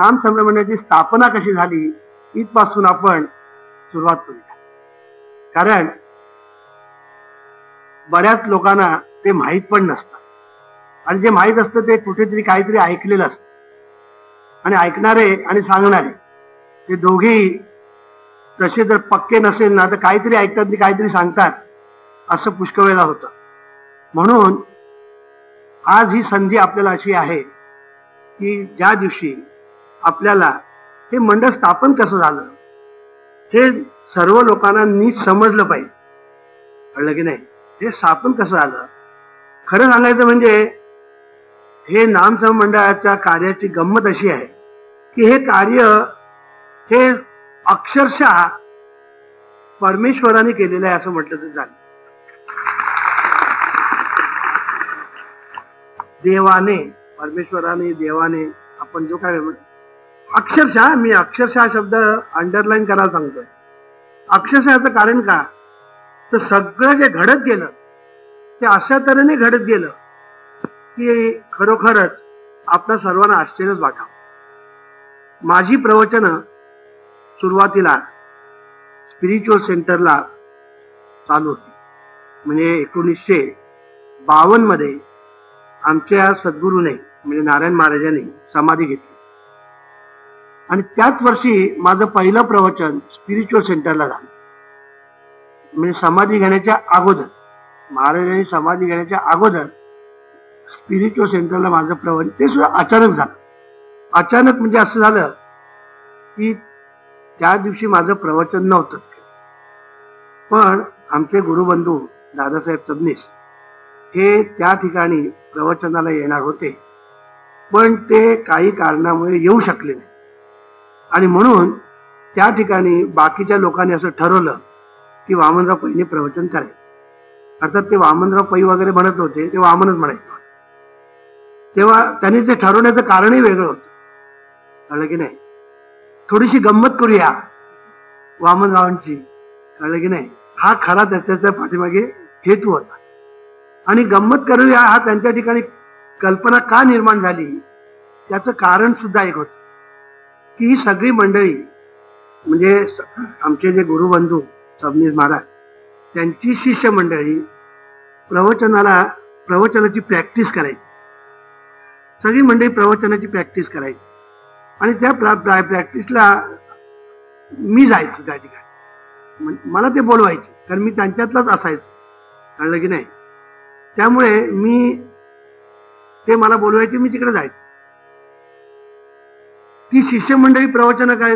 नाम संभ्रमण्याची स्थापना कशी झाली इथपासून आपण सुरुवात करूया, कारण बऱ्याच लोकांना ते माहित पण नसतं आणि जे माहित असतं ते कुठेतरी काहीतरी ऐकलेलं असतं आणि ऐकणारे आणि सांगणारे ते दोघेही तसे जर पक्के नसेल ना तर काहीतरी ऐकतात आणि काहीतरी सांगतात असं पुष्कळवेळा होतं। म्हणून आज ही संधी आपल्याला अशी आहे की ज्या दिवशी आपल्याला हे मंडळ स्थापन कसं झालं हे सर्व लोकांना नीट समजलं पाहिजे, कळलं की नाही? हे स्थापन कसं झालं खरं सांगायचं म्हणजे हे नामसंभ मंडळाच्या कार्याची गंमत अशी आहे की हे कार्य हे अक्षरशः परमेश्वराने केलेलं आहे असं म्हटलं तर चालेल। देवाने, परमेश्वराने, देवाने आपण जो काय अक्षरशः, मी अक्षरशः शब्द अंडरलाइन करायला सांगतोय, अक्षरशःचं कारण का तर सगळं जे घडत गेलं ते अशा तऱ्हेने घडत गेलं की खरोखरच आपल्या सर्वांना आश्चर्यच वाटावं। माझी प्रवचनं सुरुवातीला स्पिरिच्युअल सेंटरला चालू होती, म्हणजे 1952 मध्ये आमच्या सद्गुरूने म्हणजे नारायण महाराजांनी समाधी घेतली आणि त्याच वर्षी माझं पहिलं प्रवचन स्पिरिच्युअल सेंटरला झालं, म्हणजे समाधी घेण्याच्या अगोदर, महाराजांनी समाधी घेण्याच्या अगोदर स्पिरिच्युअल सेंटरला माझं प्रवचन, ते सुद्धा अचानक झालं। अचानक म्हणजे असं झालं की त्या दिवशी माझं प्रवचन नव्हतं, पण आमचे गुरुबंधू दादासाहेब सबनीस हे त्या ठिकाणी प्रवचनाला येणार होते, पण ते काही कारणामुळे येऊ शकले नाही आणि म्हणून त्या ठिकाणी बाकीच्या लोकांनी असं ठरवलं की वामनराव पैने प्रवचन करायचं। अर्थात ते वामनराव पै वगैरे म्हणत होते, ते वामनच म्हणायचे, तेव्हा त्यांनी ते ठरवण्याचं कारणही वेगळं होतं, कळलं की नाही? थोडीशी गंमत करूया वामनरावांची, कळलं की नाही? हा खरा त्याच्या पाठीमागे हेतू होता आणि गंमत करूया हा त्यांच्या ठिकाणी कल्पना का निर्माण झाली त्याचं कारण सुद्धा एक होतं की ही सगळी मंडळी म्हणजे आमचे जे गुरुबंधू सबनीस महाराज त्यांची शिष्य मंडळी प्रवचनाची प्रॅक्टिस करायची, सगळी मंडळी प्रवचनाची प्रॅक्टिस करायची आणि त्या प्रॅक्टिसला मी जायचो, त्या ठिकाणी मला ते बोलवायचे कारण मी त्यांच्यातलाच असायचो, कळलं की नाही? त्यामुळे मी ते मला बोलवायचे, मी तिकडे जायचो। ती शिष्यमंडळी प्रवचन काय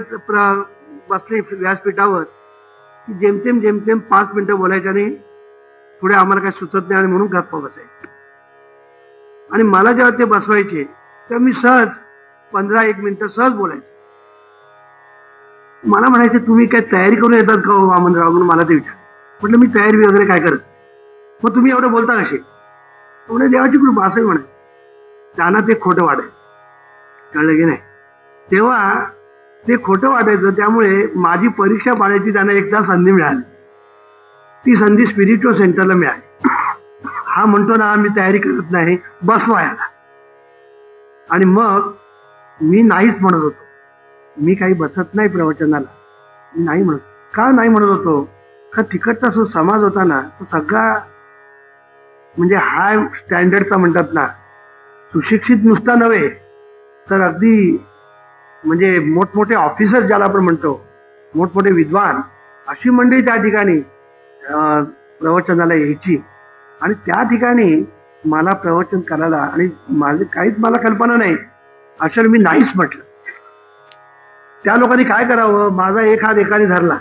बसली व्यासपीठावर की जेमतेम 5 मिनिटं बोलायच्याने पुढे आम्हाला काही सुचत नाही आणि म्हणून गप्पा बसायचं आणि मला जेव्हा ते बसवायचे तेव्हा मी सहज 15-1 मिनिटं सहज बोलायचं। मला म्हणायचे तुम्ही काय तयारी करून येतात का वामनराव म्हणून मला ते विचार, म्हटलं मी तयारी वगैरे काय करत, मग तुम्ही एवढं बोलता कसे? म्हणजे देवाची कृपा असंही म्हणायचं, त्यांना ते खोटं वाटायचं, कळलं की नाही? तेव्हा ते खोटं वाटायचं, त्यामुळे माझी परीक्षा पाडायची त्यांना एकदा संधी मिळाली, ती संधी स्पिरिच्युअल सेंटरला मिळाली। हा म्हणतो ना मी तयारी करत नाही, बसवायला, आणि मग मी नाहीच म्हणत होतो, मी काही बसत नाही प्रवचनाला, मी नाही म्हणत। का नाही म्हणत होतो? का तिकडचा जो समाज होता ना तो सगळा म्हणजे हाय स्टँडर्डचा म्हणतात ना, सुशिक्षित नुसता नव्हे तर अगदी म्हणजे मोठमोठे ऑफिसर ज्याला आपण म्हणतो, मोठमोठे विद्वान, अशी मंडळी त्या ठिकाणी प्रवचनाला यायची आणि त्या ठिकाणी मला प्रवचन करायला, आणि माझे काहीच मला कल्पना नाही अशा मी नाहीच म्हटलं। त्या लोकांनी काय करावं, माझा एक हात एकाने धरला,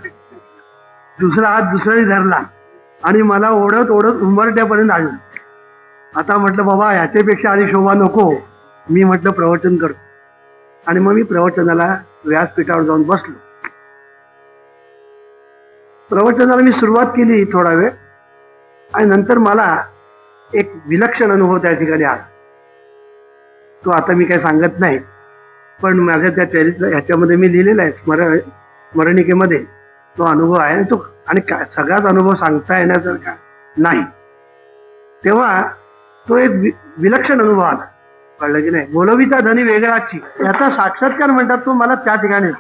दुसरा हात दुसऱ्याने धरला आणि मला ओढत ओढत उंबरट्यापर्यंत आणलं। आता म्हटलं बाबा याच्यापेक्षा आणि शोभा नको, मी म्हटलं प्रवचन करतो आणि मग मी प्रवचनाला व्यासपीठावर जाऊन बसलो। प्रवचनाला मी सुरुवात केली थोडा वेळ आणि नंतर मला एक विलक्षण अनुभव त्या ठिकाणी आला, तो आता मी काही सांगत नाही, पण माझ्या त्या चरित्र ह्याच्यामध्ये मी लिहिलेला आहे, स्मरणिकेमध्ये तो अनुभव आहे, तो आणि काय सगळाच अनुभव सांगता येण्यासारखा नाही, तेव्हा तो एक विलक्षण अनुभव आला। कळलं की नाही. बोलवीचा धनी वेगळाची याचा साक्षात्कार म्हणतात तो मला त्या ठिकाणी.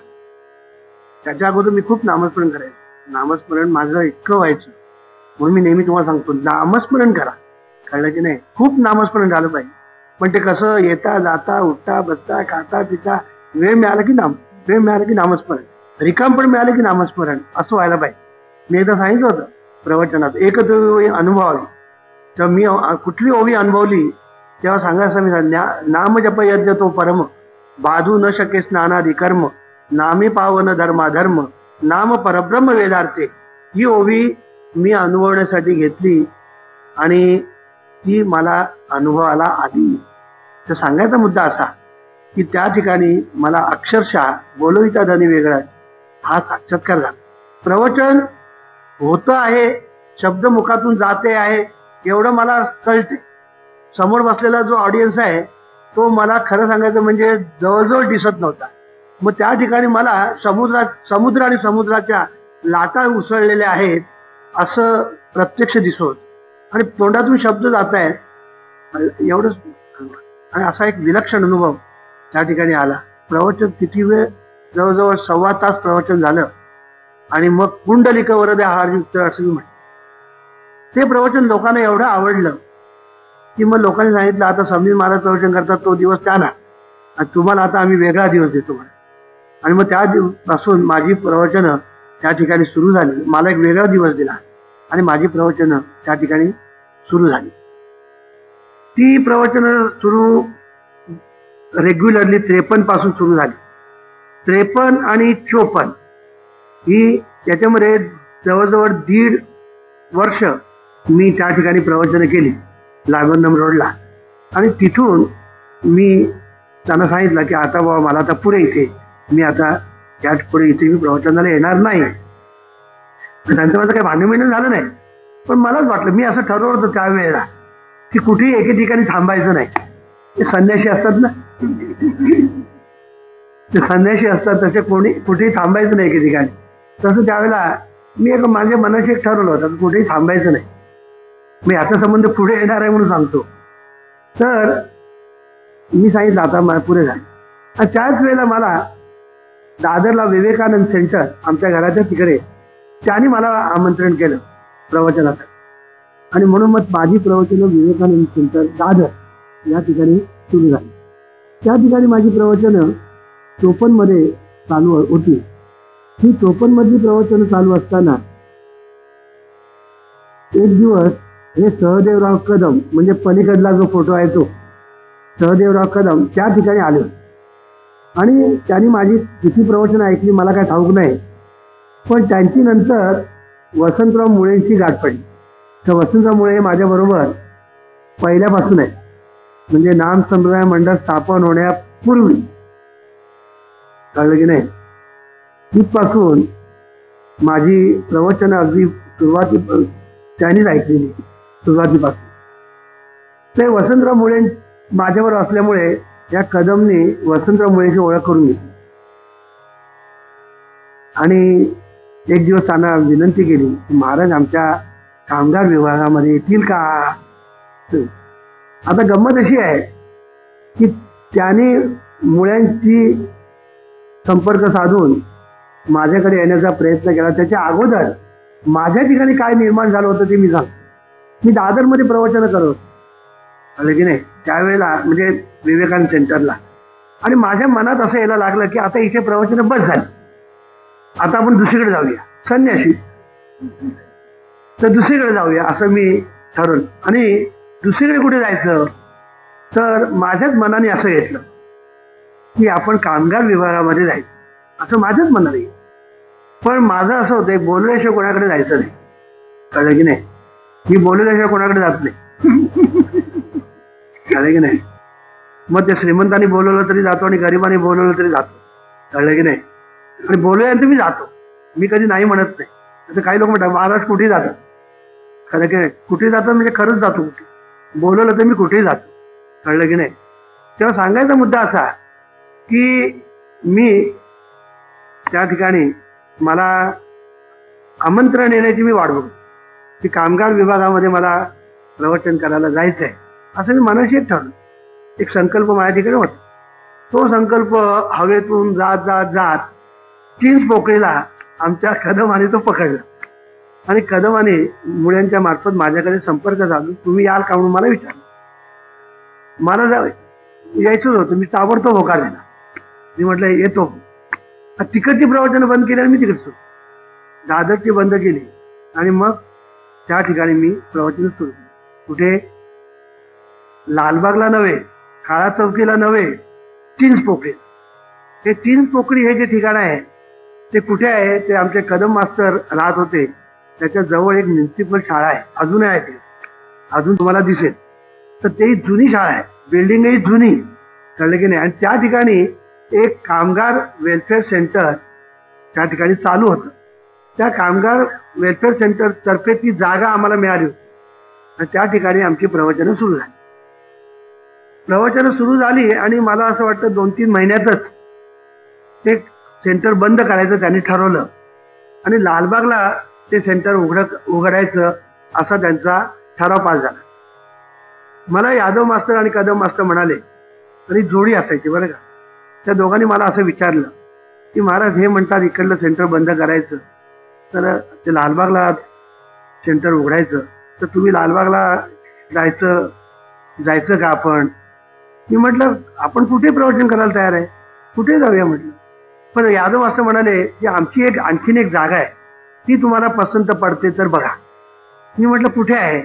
त्याच्या अगोदर मी खूप नामस्मरण करायचं, नामस्मरण माझं इतकं व्हायचं म्हणून मी नेहमी तुम्हाला सांगतो नामस्मरण करा, कळलं की नाही. खूप नामस्मरण झालं पाहिजे, पण ते कसं येता जाता उठता बसता खाता पिता वेळ मिळाला की नामस्मरण, रिकाम पण मिळालं की नामस्मरण, असं व्हायला पाहिजे. मी एकदा सांगितलं होतं प्रवचनात एकच ओवी अनुभवावी, तर मी कुठली ओवी अनुभवली तेव्हा सांगायचं मी नाम जप यज्ञ तो परम बाधू न शके स्नानादि कर्म नामे पावन धर्माधर्म नाम परब्रह्म वेदार्थे. ही ओवी मी अनुभवण्यासाठी घेतली आणि ती मला अनुभवाला आली. तर सांगायचा मुद्दा असा की त्या ठिकाणी मला अक्षरशः बोलविता धनी वेगळा हा साक्षात्कार झाला. प्रवचन होतं आहे, शब्द मुखातून जाते आहे एवढं मला कळते. समोर बसलेला जो ऑडियन्स आहे तो मला खरं सांगायचं म्हणजे जवळजवळ दिसत नव्हता. मग त्या ठिकाणी मला समुद्र आणि समुद्राच्या लाटा उसळलेल्या आहेत असं प्रत्यक्ष दिसत आणि तोंडातून शब्द जात आहे एवढंच. आणि असा एक विलक्षण अनुभव त्या ठिकाणी आला. प्रवचन किती वेळ, जवळजवळ 1.25 तास प्रवचन झालं आणि मग पुंडलिक वरदे आहारयुक्त असं मी म्हटलं. ते प्रवचन लोकांना एवढं आवडलं की मग लोकांनी सांगितलं आता स्वामी महाराज प्रवचन करतात तो दिवस त्याना आणि तुम्हाला आता आम्ही वेगळा दिवस देतो म्हणून. आणि मग त्या दिवसापासून माझी प्रवचनं त्या ठिकाणी सुरू झाली. मला एक वेगळा दिवस दिला आणि माझी प्रवचनं त्या ठिकाणी सुरू झाली. ती प्रवचनं सुरू रेग्युलरली 53 पासून सुरू झाली. 53 आणि 54 ही त्याच्यामध्ये जवळजवळ 1.5 वर्ष मी त्या ठिकाणी प्रवचनं केली लावण्यम रोडला. आणि तिथून मी त्यांना सांगितलं की आता बाबा मला आता पुढे इथे मी आता त्या पुढे इथे मी प्रवचनाला येणार नाही. त्यांचं माझं काही भांडण झालं नाही, पण मलाच वाटलं मी असं ठरवलं होतं त्यावेळेला की कुठेही एके ठिकाणी थांबायचं नाही. ते संन्याशी असतात ना, ते संन्याशी असतात तसे कोणी कुठेही थांबायचं नाही एके ठिकाणी. तसं त्यावेळेला मी एक माझ्या मनाशी एक ठरवलं होतं कुठेही थांबायचं नाही. मी याचा संबंध पुढे येणार आहे म्हणून सांगतो. तर मी सांगितलं आता मला पुढे झालं. आणि त्याच वेळेला मला दादरला विवेकानंद सेंटर आमच्या घराच्या तिकडे त्याने मला आमंत्रण केलं प्रवचनाचं. आणि म्हणून मग माझी प्रवचनं विवेकानंद सेंटर दादर या ठिकाणी सुरू झाली. त्या ठिकाणी माझी प्रवचनं 54 मध्ये चालू होती. ही 54 मधली प्रवचनं चालू असताना एक दिवस हे सहदेवराव कदम म्हणजे पलीकडला जो फोटो आहे तो सहदेवराव कदम त्या ठिकाणी आले आणि त्यांनी माझी किती प्रवचनं ऐकली मला काय ठाऊक नाही, पण त्यांची नंतर वसंतराव मुळेंची गाठ पडली. तर वसंतराव मुळे हे माझ्याबरोबर पहिल्यापासून आहे, म्हणजे नाम संप्रदाय मंडळ स्थापन होण्यापूर्वी, कळलं की नाही. तिथपासून माझी प्रवचनं अगदी त्यांनीच ऐकलेली सुरुवातीपासून. ते वसंतराव मुळे माझ्यावर असल्यामुळे या कदमने वसंतराव मुळेची ओळख करून घेतली. आणि एक दिवस त्यांना विनंती केली की महाराज आमच्या कामगार विभागामध्ये येतील का. आता गंमत अशी आहे की त्याने मुळ्यांशी संपर्क साधून माझ्याकडे येण्याचा प्रयत्न केला. त्याच्या अगोदर माझ्या ठिकाणी काय निर्माण झालं होतं ते मी सांगतो. मी दादरमध्ये प्रवचनं करत होतो, कळलं की नाही, त्यावेळेला म्हणजे विवेकानंद सेंटरला. आणि माझ्या मनात असं यायला लागलं की आता इथे प्रवचनं बस झाली, आता आपण दुसरीकडे जाऊया संन्याशी, तर दुसरीकडे जाऊया असं मी ठरवलं. आणि दुसरीकडे कुठे जायचं तर माझ्याच मनाने असं घेतलं की आपण कामगार विभागामध्ये जायचं असं माझ्याच मनाने. पण माझं असं होतं बोलल्याशिवाय कोणाकडे जायचं नाही, कळलं की नाही. मी बोलल्याशिवाय कोणाकडे जात नाही, कळलं की नाही. मग त्या श्रीमंतांनी बोलवलं तरी जातो आणि गरिबांनी बोलवलं तरी जातो, कळलं की नाही. आणि बोलल्यानंतर मी जातो, मी कधी नाही म्हणत नाही. तसं काही लोक म्हणतात महाराज कुठे जातात, खरं की नाही. कुठे जातात म्हणजे खरंच जातो, कुठे बोलवलं तर मी कुठेही जातो, कळलं की नाही. तेव्हा सांगायचा मुद्दा असा की मी त्या ठिकाणी मला आमंत्रण येण्याची मी वाट बघतो की कामगार विभागामध्ये मला प्रवचन करायला जायचं आहे असं मी मनाशी ठरवलं. एक संकल्प माझ्या ठिकाणी होता. तो संकल्प हवेतून जात जात जात चीन पोकळीला आमच्या कदमाने तो पकडला आणि कदमाने मुळ्यांच्या मार्फत माझ्याकडे संपर्क साधून तुम्ही याल का म्हणून मला विचारलं. मला यायचंच होतं. मी ताबडतोब होकार दिला. मी म्हटलं येतो. तिकडची प्रवचन बंद केली आणि मी तिकडे दादरची बंद केली आणि मग त्या ठिकाणी मी प्रवचन सुरू केलं. कुठे? लालबागला नव्हे, काळा चौकीला नव्हे, चिंच पोकळी. हे चिंच पोकळी हे जे ठिकाण आहे ते कुठे आहे ते आमचे कदम मास्तर राहत होते त्याच्या जवळ एक म्युन्सिपल शाळा आहे. अजूनही आहे ते, अजून तुम्हाला दिसेल. तर तेही जुनी शाळा आहे, बिल्डिंगही जुनी, कळलं की नाही. आणि त्या ठिकाणी एक कामगार वेलफेअर सेंटर त्या ठिकाणी चालू होतं. त्या कामगार वेलफेअर सेंटरतर्फे ती जागा आम्हाला मिळाली होती आणि त्या ठिकाणी आमची प्रवचनं सुरू झाली. प्रवचनं सुरू झाली आणि मला असं वाटतं 2-3 महिन्यातच ते सेंटर बंद करायचं त्यांनी ठरवलं आणि लालबागला ते सेंटर उघडायचं असा त्यांचा ठराव पास झाला. मला यादव मास्तर आणि कदम मास्तर म्हणाले आणि जोडी असायची बरं का, त्या दोघांनी मला असं विचारलं की महाराज हे म्हणतात इकडलं सेंटर बंद करायचं तर ते लालबागला सेंटर उघडायचं, तर तुम्ही लालबागला जायचं का आपण. मी म्हटलं आपण कुठे प्रवचन करायला तयार आहे, कुठे जाऊया म्हटलं. पण यादव असं म्हणाले की आमची एक आणखीन एक जागा आहे ती तुम्हाला पसंत पडते तर बघा. मी म्हटलं कुठे आहे,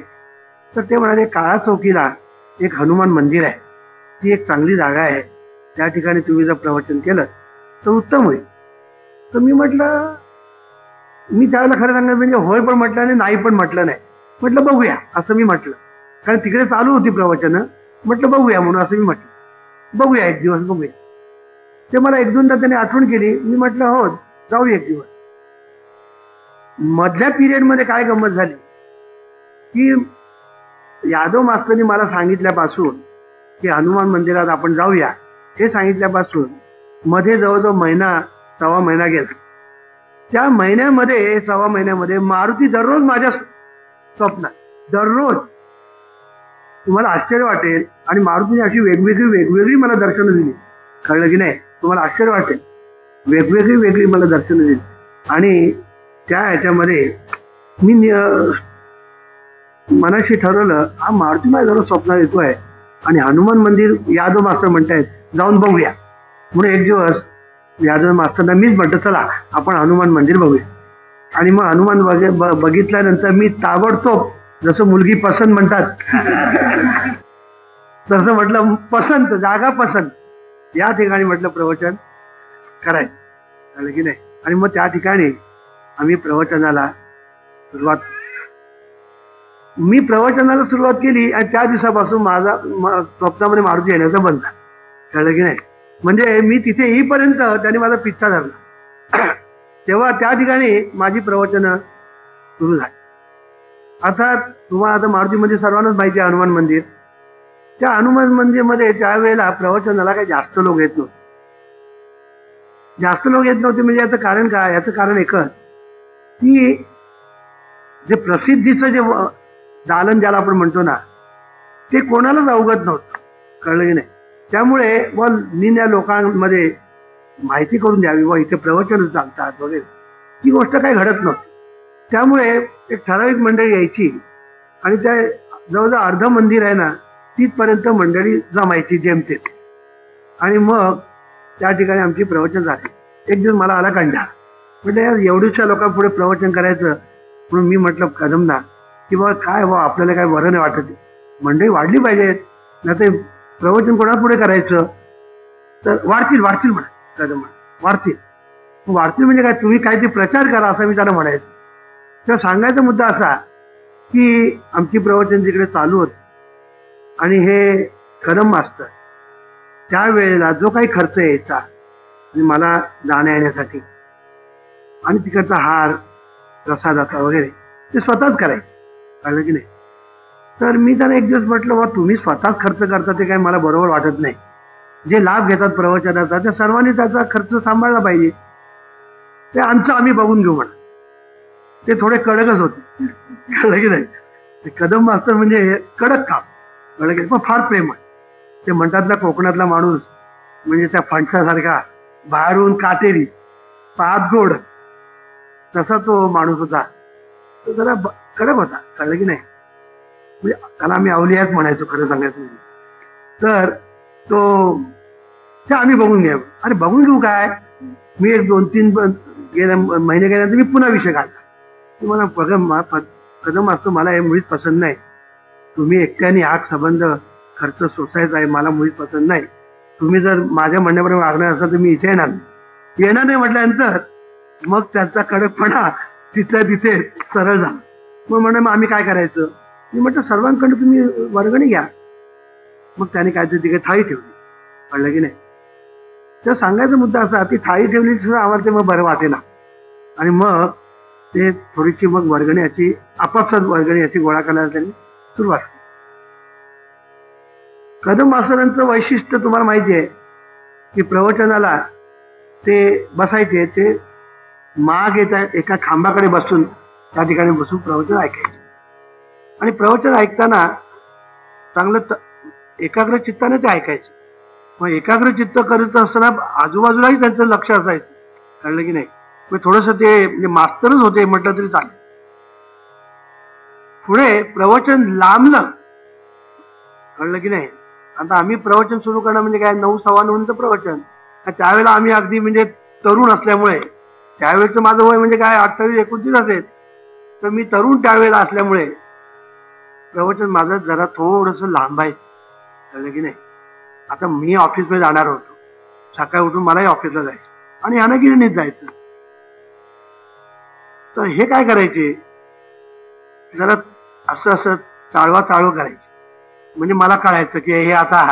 तर ते म्हणाले काळा चौकीला एक हनुमान मंदिर आहे, ती एक चांगली जागा आहे, त्या ठिकाणी तुम्ही जर प्रवचन केलं तर उत्तम होईल. तर मी म्हटलं, मी त्यावेळेला खरं सांगणार म्हणजे होय पण म्हटलं नाही, नाही पण म्हटलं नाही, म्हटलं बघूया असं मी म्हटलं. कारण तिकडे चालू होती प्रवचनं, म्हटलं बघूया म्हणून असं मी म्हटलं, बघूया एक दिवस बघूया. ते मला 1-2दा त्याने आठवण केली. मी म्हटलं हो जाऊ एक दिवस. मधल्या पिरियडमध्ये काय गंमत झाली की यादव मास्तरनी मला सांगितल्यापासून की हनुमान मंदिरात आपण जाऊया हे सांगितल्यापासून मध्ये जवळजवळ 1-1.25 महिना गेला. त्या महिन्यामध्ये 1.25 महिन्यामध्ये मारुती दररोज माझ्या स्वप्नात, दररोज. तुम्हाला आश्चर्य वाटेल आणि मारुतीने अशी वेगवेगळी मला दर्शनं दिली, कळलं की नाही. तुम्हाला आश्चर्य वाटेल, वेगवेगळी मला दर्शनं दिली. आणि त्या ह्याच्यामध्ये मी मनाशी ठरवलं हा मारुती माझ्या दररोज स्वप्नात येतो आहे आणि हनुमान मंदिर यादव मास्तर म्हणतायत जाऊन बघूया. म्हणून एक दिवस यादव मास्तरना मीच म्हटलं चला आपण हनुमान मंदिर बघूया. आणि मग हनुमान बघितल्यानंतर मी ताबडतोब जसं मुलगी पसंत म्हणतात तसं म्हटलं पसंत, जागा पसंत, या ठिकाणी म्हटलं प्रवचन करायचं, झालं की नाही. आणि मग त्या ठिकाणी आम्ही प्रवचनाला सुरुवात केली आणि त्या दिवसापासून माझा स्वप्नामध्ये मारुती येण्याचा बंद झाला, कळलं की नाही. म्हणजे मी तिथे येईपर्यंत त्याने माझा पिच्छा धरला. तेव्हा त्या ठिकाणी माझी प्रवचनं सुरू झाली. अर्थात तुम्हाला आता मारुती मंदिर सर्वांनाच माहिती आहे, हनुमान मंदिर. त्या हनुमान मंदिरमध्ये त्यावेळेला प्रवचनाला काही जास्त लोक येत नव्हते. म्हणजे याचं कारण काय, याचं कारण एकच की जे प्रसिद्धीचं जे दालन ज्याला आपण म्हणतो ना ते कोणालाच अवगत नव्हतं, कळलं की नाही. त्यामुळे व मी या लोकांमध्ये माहिती करून द्यावी व इथे प्रवचन चालतात वगैरे ही गोष्ट काही घडत नव्हती. त्यामुळे एक ठराविक मंडळी यायची आणि त्या जवळजवळ अर्ध मंदिर आहे ना तिथपर्यंत मंडळी जमायची जेमते. आणि मग त्या ठिकाणी आमची प्रवचन झाली. एक दिवस मला आला कंटाळा, म्हटलं यार एवढ्याशा लोकांपुढे प्रवचन करायचं. म्हणून मी म्हटलं कदमना की बाबा काय बा आपल्याला काय बरं नाही वाटत, मंडळी वाढली पाहिजेत नाही ते प्रवचन कोणापुढे करायचं तर वाढतील म्हणा. कदम वाढतील म्हणजे काय, तुम्ही काहीतरी प्रचार करा असं मी त्याला म्हणायचं. तेव्हा सांगायचा मुद्दा असा की आमची प्रवचन तिकडे चालू होती आणि हे कदम मास्तर त्यावेळेला जो काही खर्च यायचा आणि मला जाण्या येण्यासाठी आणि तिकडचा हार प्रसादाचा वगैरे ते स्वतःच करायचे, कळलं की नाही. तर मी त्यांना एक दिवस म्हटलं बा तुम्ही स्वतःच खर्च करता ते काही मला बरोबर वाटत नाही. जे लाभ घेतात प्रवचनाचा त्या सर्वांनी त्याचा खर्च सांभाळला पाहिजे, ते आमचं आम्ही बघून घेऊ म्हणा. ते थोडे कडकच होते, कळलं की नाही. ते कदम मास्तर म्हणजे कडक काम, कळलं की, पण फार प्रेमळ. ते म्हणतात ना कोकणातला माणूस म्हणजे त्या फणसासारखा बाहेरून काटेरी पात गोड तसा तो माणूस होता। तो जरा कडक होता, कळलं की नाही? म्हणजे त्याला आम्ही अवलियाच म्हणायचो खरं सांगायचं तर। तो आम्ही बघून घ्या, अरे बघून घेऊ काय, मी एक दोन तीन महिने गेल्यानंतर मी पुन्हा विषय काढला, तुम्हाला कदम असतो मला हे मुळीच पसंत नाही, तुम्ही एकट्याने हा संबंध खर्च सोसायचा आहे, मला मुळीच पसंत नाही, तुम्ही जर माझ्या म्हणण्याप्रमाणे वागणार असाल तर मी इथे येणार नाही म्हटल्यानंतर मग त्याचा कडकपणा तिथल्या तिथे सरळ झाला। मग म्हणे मग आम्ही काय करायचं, मी म्हटलं सर्वांकडे तुम्ही वर्गणी घ्या। मग त्याने काहीतरी तिकडे थाळी ठेवली, कळलं की नाही? तर सांगायचा मुद्दा असा ती थाळी ठेवली सुद्धा आम्हाला ते मग बरं वाटेना आणि मग ते थोडीशी मग वर्गणी याची आपापसात वर्गणी याची गोळा करायला त्यांनी सुरुवात केली। कदम मास्तरांचं वैशिष्ट्य तुम्हाला माहिती आहे की प्रवचनाला ते बसायचे, ते माग येतात एका खांबाकडे बसून त्या ठिकाणी बसून प्रवचन ऐकायचे आणि प्रवचन ऐकताना चांगलं एकाग्र चित्ताने ते ऐकायचे। मग एकाग्र चित्त करत असताना आजूबाजूलाही त्यांचं लक्ष असायचं, कळलं की नाही? मग थोडंसं ते म्हणजे मास्तरच होते म्हटलं तरी चालेल। पुढे प्रवचन लांबलं, कळलं की नाही? आता आम्ही प्रवचन सुरू करणं म्हणजे काय 9-9:15 प्रवचन, त्यावेळेला आम्ही अगदी म्हणजे तरुण असल्यामुळे, त्यावेळेचं माझं वय म्हणजे काय 28-29 असेल, तर मी तरुण त्यावेळेला असल्यामुळे प्रवचन माझं जरा थोडंसं लांबायचं, कळलं की नाही? आता मी ऑफिसमध्ये जाणार होतो, सकाळी उठून मलाही ऑफिसला जायचं आणि ह्यानं गिरणीत जायचं, तर हे काय करायचे जरा असं असं चाळवा चाळव करायची, म्हणजे मला कळायचं की हे आता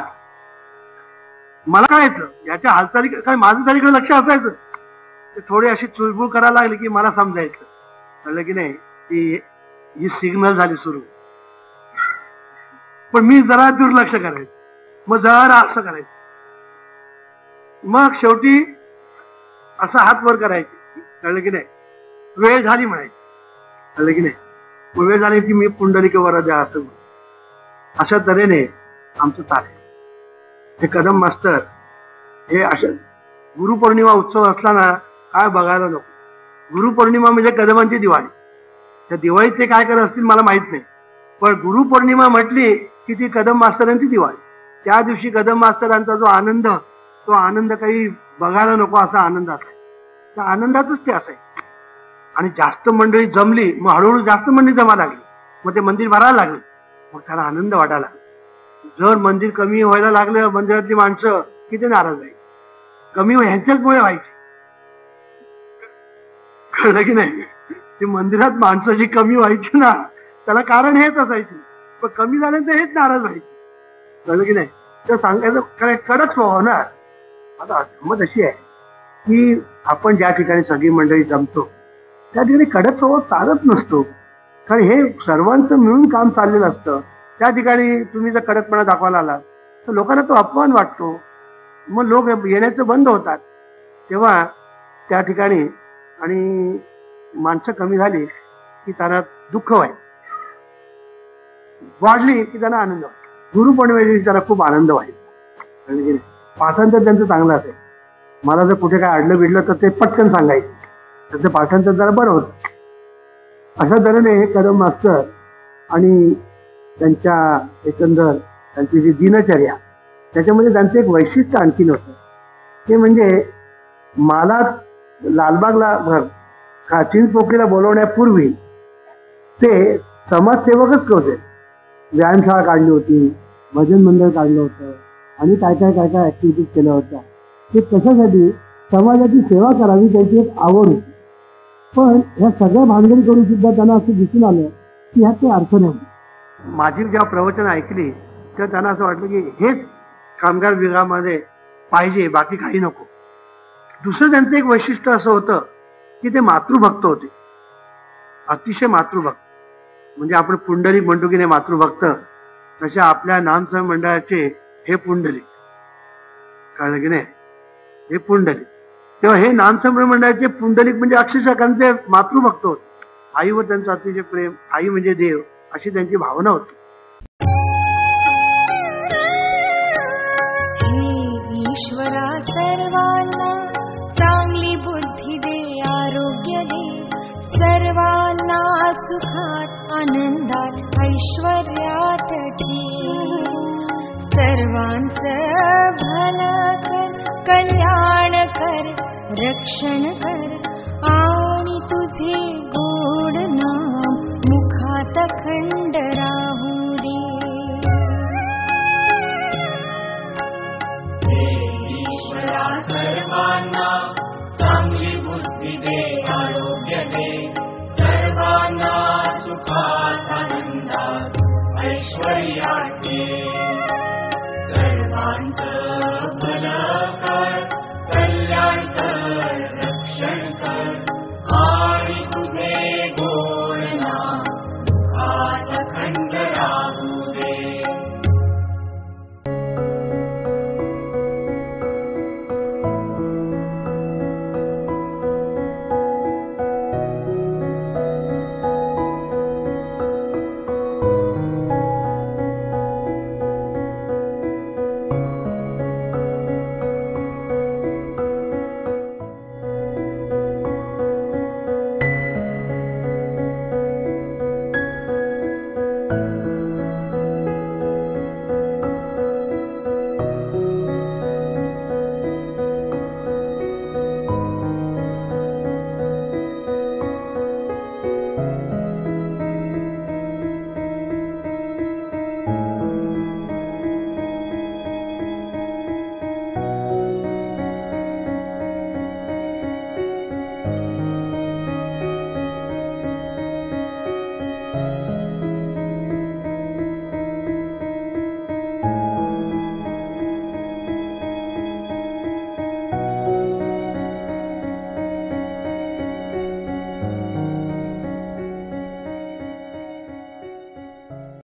मला कळायचं याच्या हालचाली काय माझं तरीकडे लक्ष असायचं, ते थोडी अशी चुळबुळ करायला लागली की मला समजायचं, कळलं की नाही? की ही सिग्नल झाली सुरू, पण मी जरा दुर्लक्ष करायचं, मग जरा असं करायचं, मग शेवटी असा हात वर करायचे, कळलं की नाही? वेळ झाली म्हणायची, कळलं की नाही? मग वेळ झाली की मी पुंडलिक वर द्या असं अशा तऱ्हेने आमचं चालेल। हे कदम मास्तर हे अशा गुरुपौर्णिमा उत्सव असताना काय बघायला नको, गुरुपौर्णिमा म्हणजे कदमांची दिवाळी, त्या दिवाळीत ते काय करत असतील मला माहीत नाही, पण गुरुपौर्णिमा म्हटली की ती कदम मास्तरांची दिवाळी। त्या दिवशी कदम मास्तरांचा जो आनंद, तो आनंद काही बघायला नको असा आनंद असायचा, त्या आनंदातच ते असायचे। आणि जास्त मंडळी जमली, मग हळूहळू जास्त मंडळी जमा लागली, मग ते मंदिर भरायला लागले, मग त्याला आनंद वाटायला लागला। जर मंदिर कमी व्हायला लागलं मंदिरातली माणसं किती नाराज आहे, कमी ह्यांच्याचमुळे व्हायची, कळलं की नाही? ती मंदिरात माणसं जी कमी व्हायची ना त्याला कारण हेच असायची, पण कमी झाल्यानंतर हेच नाराज व्हायचे, कळलं की नाही? तर सांगायचं काय कडक व्हाव ना। आता गंमत अशी आहे की आपण ज्या ठिकाणी सगळी मंडळी जमतो त्या ठिकाणी कडक स्वभाव चालत नसतो, कारण हे सर्वांचं मिळून काम चाललेलं असतं। त्या ठिकाणी तुम्ही जर कडकपणा दाखवायला आला तर लोकांना तो अपमान वाटतो, मग लोक येण्याचं बंद होतात तेव्हा त्या ठिकाणी, आणि माणसं कमी झाली की त्यांना दुःख व्हायचं, वाढली की त्यांना आनंद व्हायचा। गुरुपौर्णिमेला त्यांना खूप आनंद व्हायचा, पाठांतर त्यांचं चांगलं असेल, मला जर कुठे काय अडलं बिडलं तर ते पटकन सांगायचं, त्याचं पाठांतर जरा बरं होतं। अशा तऱ्हेने हे कदम मास्तर आणि त्यांच्या एकंदर त्यांची जी दिनचर्या त्याच्यामध्ये त्यांचं एक वैशिष्ट्य आणखीन होतं, ते म्हणजे मला लालबागला चिंचपोकळीला बोलवण्यापूर्वी ते समाजसेवकच होते। व्यायामशाळा काढली होती, भजन मंडळ काढलं होतं आणि काय काय काय काय ॲक्टिव्हिटीज केल्या होत्या, ते कशासाठी समाजाची सेवा करावी त्याची एक आवड होती। पण ह्या सगळ्या भांडण करून सुद्धा त्यांना असं दिसून आलं की ह्यात ते अर्थ नाही। माझी जेव्हा प्रवचन ऐकली तर त्यांना असं वाटलं की हेच कामगार विभागामध्ये पाहिजे, बाकी काही नको। दुसरं त्यांचं एक वैशिष्ट्य असं होतं की ते मातृभक्त होते, अतिशय मातृभक्त। म्हणजे आपण पुंडलिक म्हणतो की नाही मातृभक्त, तसे आपल्या नामसंघ मंडळाचे हे पुंडलिक, कळलं की नाही? हे पुंडलिक तेव्हा हे नामसंभ्रम मंडळाचे पुंडलिक म्हणजे अक्षरशः त्यांचे मातृभक्त होते। आईवर त्यांचं अतिशय प्रेम, आई म्हणजे देव अशी त्यांची भावना होती। जीवना सुखात आनंदात ऐश्वर्यात सर्वांचं भलं कर कल्याण कर रक्षण कर आणि तुझे